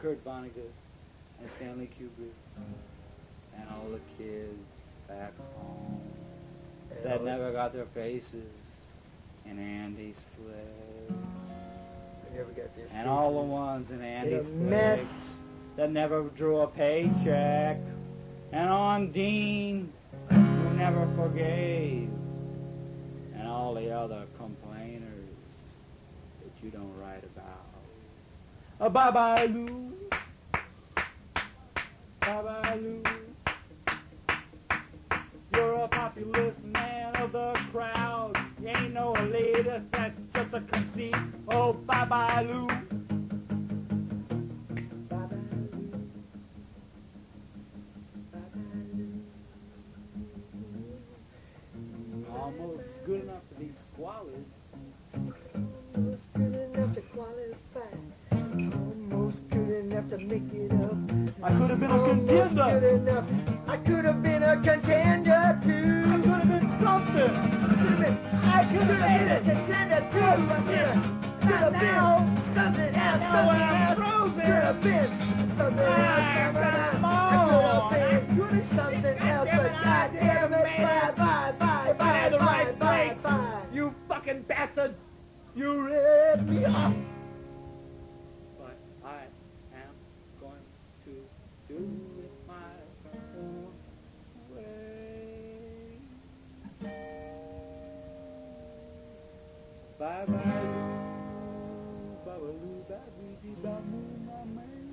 Kurt Vonnegut and Stanley Kubrick and all the kids back home that never got their faces in Andy's flicks. They never got their faces. And all the ones in Andy's flicks that never drew a paycheck. And on Dean, who never forgave. And all the other complainers that you don't write about. Bye-bye, Lou. Bye-bye, Lou. You're a populist man of the crowd. You ain't no elitist, that's just a conceit. Oh, bye-bye, Lou. Almost good enough to be squalid. Almost good enough to qualify. Almost good enough to make it up. I could have been a contender. Almost good enough. I could have been a contender too. I could have been something. I could have been a contender too. I could have been something else. Now I'm frozen. Could have been something else. I could have been something else, but goddamn it, bye. You fucking bastard! You ripped me off! But I am going to do it my own way. Bye bye, Babaloo, Babaloo, Babaloo, Babaloo, Babaloo,